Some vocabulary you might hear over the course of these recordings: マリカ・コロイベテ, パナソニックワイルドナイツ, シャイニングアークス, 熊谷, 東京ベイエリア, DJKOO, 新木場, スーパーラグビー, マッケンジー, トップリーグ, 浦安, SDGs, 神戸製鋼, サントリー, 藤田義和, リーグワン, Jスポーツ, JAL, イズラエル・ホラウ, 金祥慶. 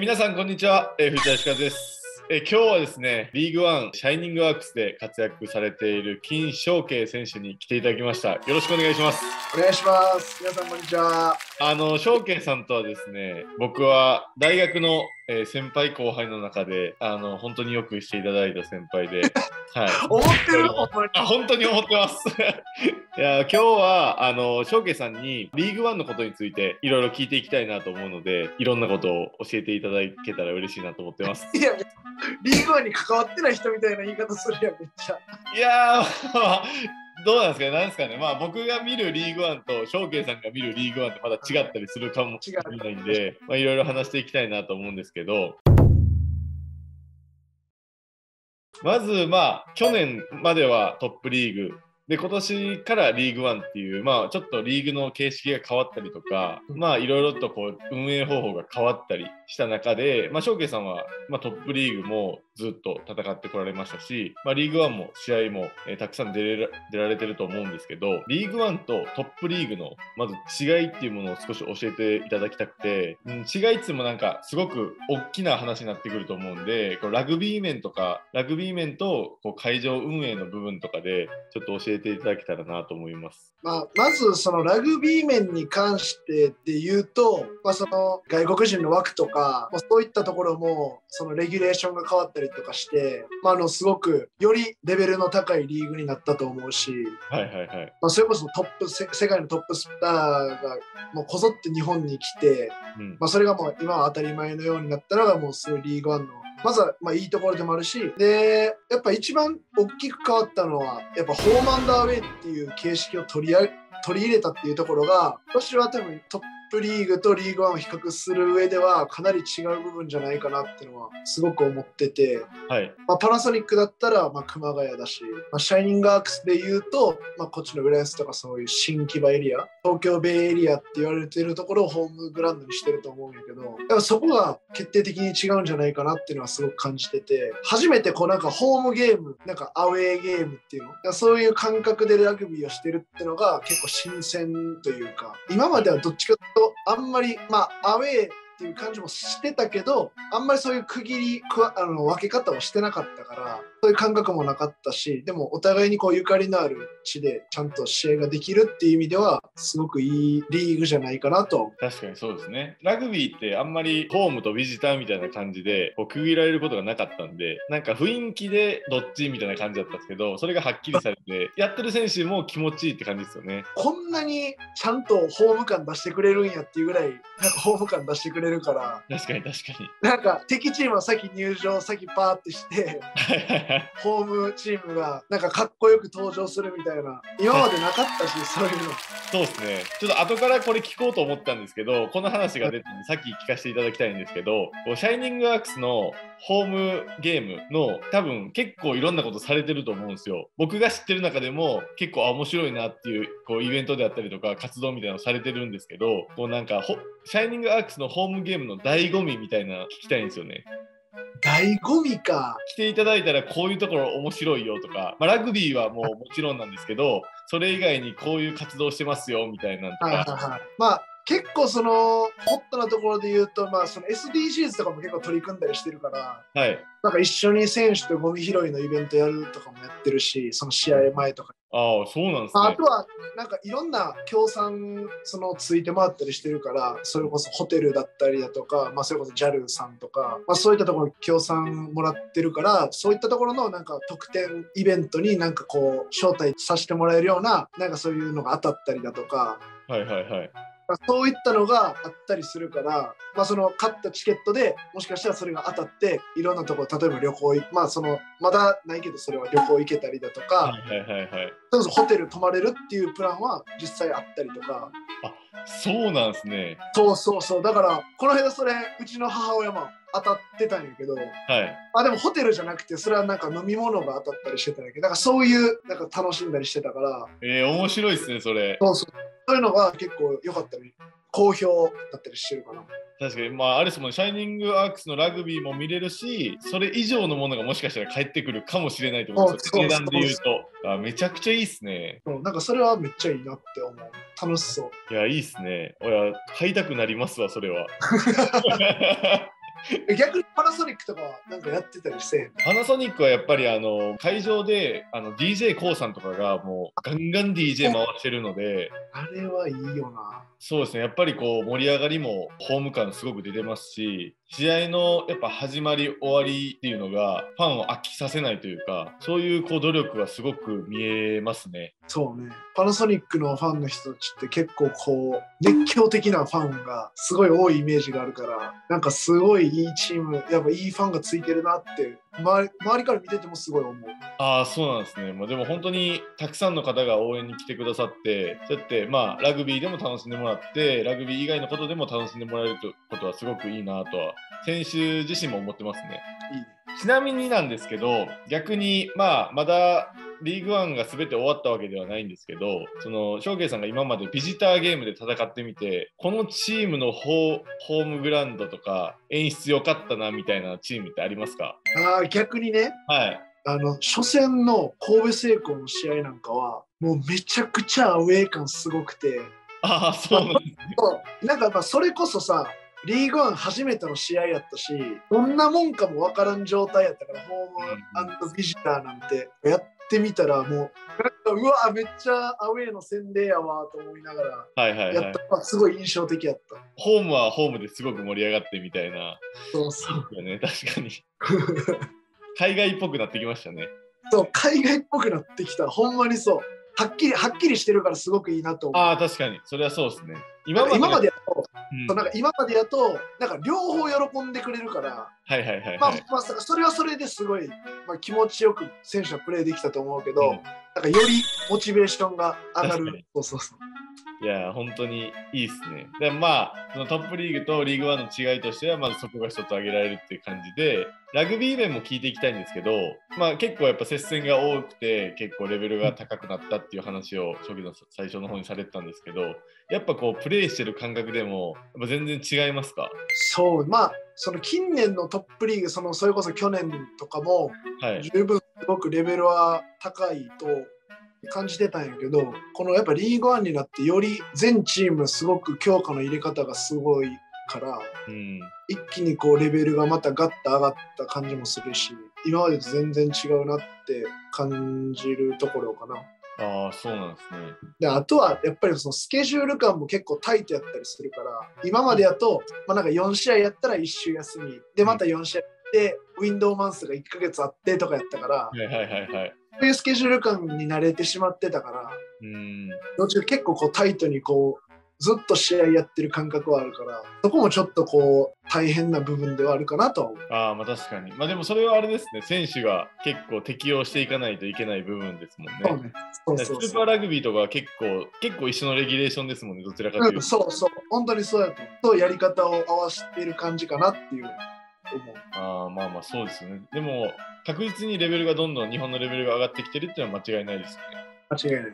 皆さんこんにちは、藤田義和です。今日はですね、リーグワンシャイニングワークスで活躍されている金祥慶選手に来ていただきました。よろしくお願いします。お願いします。皆さんこんにちは。祥慶さんとはですね、僕は大学の先輩後輩の中で本当によくしていただいた先輩ではい、思ってるの本当に思ってますいや、今日は祥慶さんにリーグワンのことについていろいろ聞いていきたいなと思うので、いろんなことを教えていただけたら嬉しいなと思ってます。いや、リーグワンに関わってない人みたいな言い方するやん、めっちゃ。いやどうなんですかね、なんですかね、まあ僕が見るリーグワンと祥慶さんが見るリーグワンってまだ違ったりするかもしれないんで、まあいろいろ話していきたいなと思うんですけど、まず去年まではトップリーグで、今年からリーグワンっていうちょっとリーグの形式が変わったりとか、いろいろとこう運営方法が変わったりした中で、祥慶さんはトップリーグもずっと戦ってこられましたし、リーグワンも試合もたくさん出られてると思うんですけど、リーグワンとトップリーグのまず違いっていうものを少し教えていただきたくて、違いってもなんかすごく大きな話になってくると思うんで、こうラグビー面とこう会場運営の部分とかでちょっと教えていただけたらなと思います。まずそのラグビー面に関してっていうと、その外国人の枠とか、そういったところもそのレギュレーションが変わったりとかして、すごくよりレベルの高いリーグになったと思うし、それこそ世界のトップスターがもうこぞって日本に来て、それがもう今は当たり前のようになったのがもうすごいリーグワンのまずは、いいところでもあるし、でやっぱ一番大きく変わったのはやっぱホームアンドアウェイっていう形式を取り入れたっていうところが、私は多分トップリーグとリーグワンを比較する上ではかなり違う部分じゃないかなっていうのはすごく思ってて、パナソニックだったら熊谷だし、シャイニングアークスでいうと、こっちの浦安とかそういう新木場エリア、東京ベイエリアって言われてるところをホームグラウンドにしてると思うんやけど、やっぱそこが決定的に違うんじゃないかなっていうのはすごく感じてて、初めてホームゲームアウェーゲームっていうの、そういう感覚でラグビーをしてるっていうのが結構新鮮というか、今まではどっちかとあんまりアウェーっていう感じもしてたけど、あんまりそういう区切り分け方をしてなかったから、そういう感覚もなかったし、でもお互いにゆかりのある地でちゃんと試合ができるっていう意味ではすごくいいリーグじゃないかなと。確かにそうですね。ラグビーってあんまりホームとビジターみたいな感じで区切られることがなかったんで、雰囲気でどっちみたいな感じだったんですけど、それがはっきりされてやってる選手も気持ちいいって感じですよね。こんなにちゃんとホーム感出してくれるんやっていうぐらいホーム感出してくれるから。確かに敵チームは先入場先パーってしてホームチームがかっこよく登場するみたいな、今までなかったしそういうの。そうですね。ちょっと後からこれ聞こうと思ったんですけど、この話が出てさっき聞かせていただきたいんですけど、シャイニングアークスのホームゲームの多分結構いろんなことされてると思うんですよ。僕が知ってる中でも結構面白いなっていう、イベントであったりとか活動みたいなのされてるんですけど、シャイニングアークスのホームゲームの醍醐味みたいなの聞きたいんですよね。醍醐味か。来ていただいたらこういうところ面白いよとか、ラグビーはもうもちろんなんですけど、それ以外にこういう活動してますよみたいなのとか。結構ホットなところで言うと、SDGs とかも結構取り組んだりしてるから、一緒に選手とゴミ拾いのイベントやるとかもやってるし、その試合前とか。そうなんですね。あとはいろんな協賛ついて回ったりしてるから、それこそホテルだったりだとか、それこそ JAL さんとか、そういったところに協賛もらってるから、そういったところの特典イベントに招待させてもらえるようなそういうのが当たったりだとか。そういったのがあったりするから、買ったチケットでもしかしたらそれが当たって、いろんなところ、例えば旅行、まだないけどそれは旅行行けたりだとか、ホテル泊まれるっていうプランは実際あったりとか。そうなんですね。そうだからこの間それうちの母親も当たってたんやけど、でもホテルじゃなくて、それは飲み物が当たったりしてたんやけど、そういう楽しんだりしてたから。面白いですねそれ。そういうのが結構良かったり、好評だったりしてるかな。確かに、あれですもんね、シャイニングアークスのラグビーも見れるし、それ以上のものがもしかしたら返ってくるかもしれないと思うんですよ、値段で言うと。めちゃくちゃいいですね。それはめっちゃいいなって思う。楽しそう。いや、いいですね。買いたくなりますわそれは逆にパナソニックとかはなんかやってたりして。パナソニックはやっぱり会場でDJKOO さんとかがもうガンガン DJ 回してるので、あれはいいよな。そうですね、やっぱりこう盛り上がりもホーム感すごく出てますし、試合のやっぱ始まり終わりっていうのがファンを飽きさせないというか、そういうこう努力はすごく見えますね。そうね、パナソニックのファンの人たちって結構こう熱狂的なファンがすごい多いイメージがあるから、なんかすごいいいチーム、やっぱいいファンがついてるなって周りから見ててもすごい思う。ああ、そうなんですね。まあ、でも本当にたくさんの方が応援に来てくださって、そうやってまあラグビーでも楽しんでもらって、ラグビー以外のことでも楽しんでもらえるということはすごくいいなとは選手自身も思ってますね。いいね。ちなみになんですけど、逆にまあまだリーグワンが全て終わったわけではないんですけど、その翔慶さんが今までビジターゲームで戦ってみて、このチームのホームグラウンドとか演出良かったなみたいなチームってありますか？あ、逆にね、はい、初戦の神戸製鋼の試合なんかはもうめちゃくちゃアウェー感すごくて、あ、そうなんですね。なんかまあそれこそさ、リーグワン初めての試合やったし、どんなもんかも分からん状態やったから、ホーム&ビジターなんてやってみたら、もううわめっちゃアウェーの洗礼やわと思いながらやったのがすごい印象的やった。ホームはホームですごく盛り上がってみたいな。そうそうだね、確かに。海外っぽくなってきましたね。そう、海外っぽくなってきた。ほんまにそう。はっきりしてるからすごくいいなと思う。ああ、確かに。それはそうですね。今までやと、なんか両方喜んでくれるから、それはそれですごい、まあ、気持ちよく選手はプレーできたと思うけど、なんかよりモチベーションが上がる。そうそうそう。いや本当にいいですね。でまあそのトップリーグとリーグワンの違いとしては、まずそこが一つ挙げられるっていう感じで、ラグビー面も聞いていきたいんですけど、まあ、結構やっぱ接戦が多くて結構レベルが高くなったっていう話を翔慶さん最初の方にされてたんですけど、やっぱこうプレーしてる感覚でもやっぱ全然違いますか？そう、まあその近年のトップリーグ、それこそ去年とかも十分すごくレベルは高いと感じてたんやけど、このやっぱリーグワンになってより全チームすごく強化の入れ方がすごいから、うん、一気にこうレベルがまたガッと上がった感じもするし、今までと全然違うなって感じるところかな。ああ、そうなんですね。であとはやっぱりそのスケジュール感も結構タイトやったりするから、今までやと、まあ、なんか4試合やったら1週休みで、また4試合やって、ウィンドウマンスが1ヶ月あってとかやったから、そういうスケジュール感に慣れてしまってたから、どっちか結構こうタイトにこうずっと試合やってる感覚はあるから、そこもちょっとこう大変な部分ではあるかなと。あ、まあ確かに。まあでもそれはあれですね、選手が結構適応していかないといけない部分ですもんね。そうね、そうそうそう。スーパーラグビーとかは結構一緒のレギュレーションですもんね、どちらかというと、うん、そうそう、本当にそうやと、そうやり方を合わせてる感じかなっていう。あ、まあまあそうですね。でも確実にレベルがどんどん日本のレベルが上がってきてるっていうのは間違いないですね。間違いない、うん、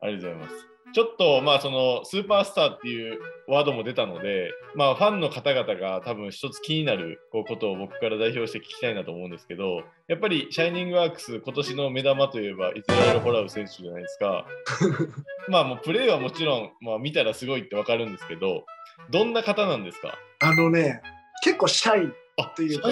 ありがとうございます。ちょっとまあそのスーパースターっていうワードも出たので、まあ、ファンの方々が多分一つ気になることを僕から代表して聞きたいなと思うんですけど、やっぱりシャイニングワークス今年の目玉といえばイズラエル・ホラウ選手じゃないですか。まあもうプレーはもちろん、まあ、見たらすごいって分かるんですけど、どんな方なんですか？結構シャイっていうか、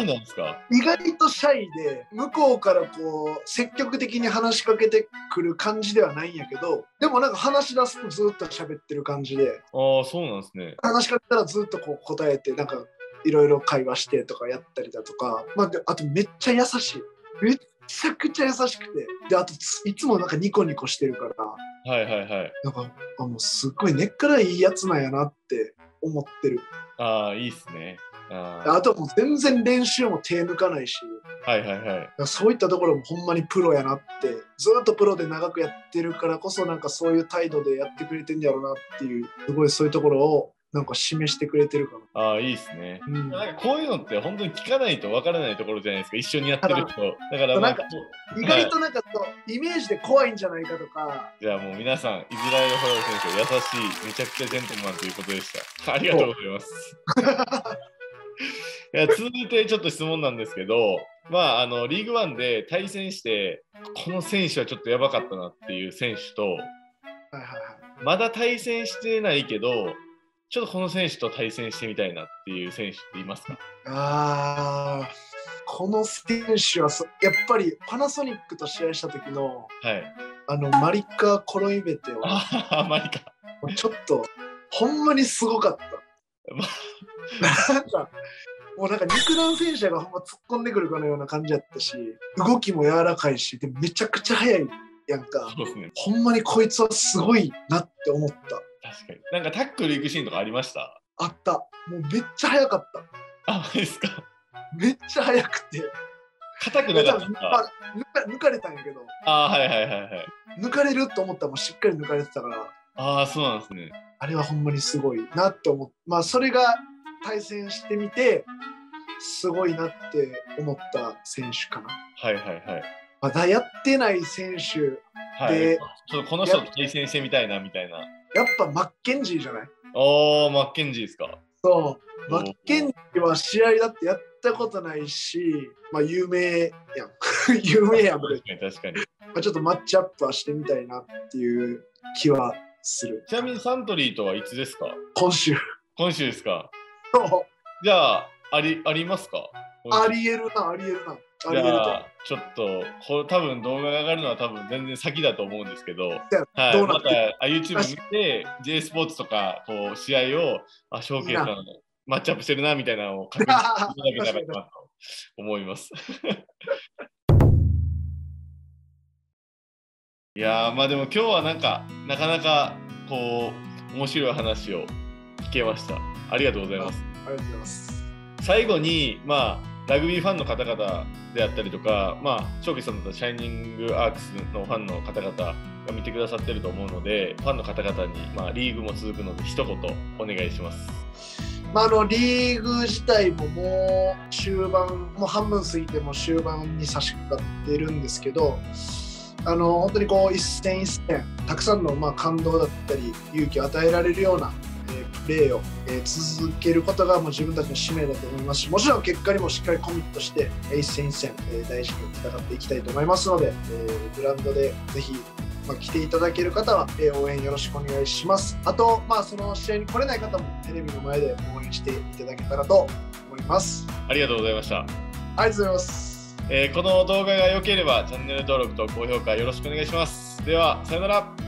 意外とシャイで、向こうからこう積極的に話しかけてくる感じではないんやけど、でもなんか話し出すとずっと喋ってる感じで。ああ、そうなんですね。話しかけたらずっとこう答えて、なんかいろいろ会話してとかやったりだとか、まあ、あとめっちゃ優しい。めちゃくちゃ優しくて、であといつもなんかニコニコしてるから、はいはいはい、なんかもうすっごい根っからいいやつなんやなって思ってる。ああ、いいっすね。あともう全然練習も手抜かないし、はいはいはい、そういったところもほんまにプロやなって、ずっとプロで長くやってるからこそ、なんかそういう態度でやってくれてんだろうなっていう、すごいそういうところをなんか示してくれてるかな。ああ、いいですね、うん、なんかこういうのって本当に聞かないとわからないところじゃないですか、一緒にやってる人だから、まあ、なんか意外となんかイメージで怖いんじゃないかとか。じゃあもう皆さん、イズラエル・ホラウ選手優しい、めちゃくちゃジェントルマンということでした。ありがとうございます。いや、続いてちょっと質問なんですけど、まあ、リーグワンで対戦して、この選手はちょっとやばかったなっていう選手と、まだ対戦してないけどちょっとこの選手と対戦してみたいなっていう選手っていますか？あー、この選手はやっぱりパナソニックと試合した時の、はい、マリカ・コロイベテはマリカちょっとほんまにすごかったなんか肉弾戦車がほんま突っ込んでくるかのような感じやったし、動きも柔らかいし、でもめちゃくちゃ速いやんか。そうですね、ほんまにこいつはすごいなって思った。確かに。なんかタックル行くシーンとかありました？あった。もうめっちゃ速かった。あ、ですか。めっちゃ速くて硬くなかった。抜かれたんやけど。あ、はいはいはいはい。抜かれると思ったらもうしっかり抜かれてたから。ああ、そうなんですね。あれはほんまにすごいなって思って、まあそれが対戦してみてすごいなって思った選手かな。はいはいはい。まだやってない選手で、はい、ちょっとこの人と対戦してみたいなみたいな。やっぱマッケンジーじゃない？ああ、マッケンジーですか。そう、マッケンジーは試合だってやったことないし、まあ有名やん。有名やん。確かに確かに。まあちょっとマッチアップはしてみたいなっていう気はする。ちなみにサントリーとはいつですか？今週。今週ですか。そう。じゃあ、ありますか？ありえるな。じゃあちょっとこれ多分動画が上がるのは多分全然先だと思うんですけど、はい、また YouTube 見て J スポーツとかこう試合をショーケースのマッチアップしてるなみたいなのを確認していただけたらなと思います。いやー、まあでも今日はなかなかこう面白い話を聞けました。ありがとうございます。ありがとうございます。最後にまあラグビーファンの方々であったりとか、まあ、翔輝さんだったらシャイニングアークスのファンの方々が見てくださってると思うので、ファンの方々に、まあ、リーグも続くので一言お願いします。まあ、リーグ自体ももう終盤、もう半分過ぎても終盤に差し掛かっているんですけど、本当にこう一戦一戦たくさんのまあ感動だったり勇気を与えられるようなプレーを続けることがもう自分たちの使命だと思いますし、もちろん結果にもしっかりコミットして一戦一戦大事に戦っていきたいと思いますので、グラウンドでぜひ来ていただける方は応援よろしくお願いします。あと、まあその試合に来れない方もテレビの前で応援していただけたらと思います。ありがとうございました。ありがとうございます。この動画が良ければチャンネル登録と高評価よろしくお願いします。ではさよなら。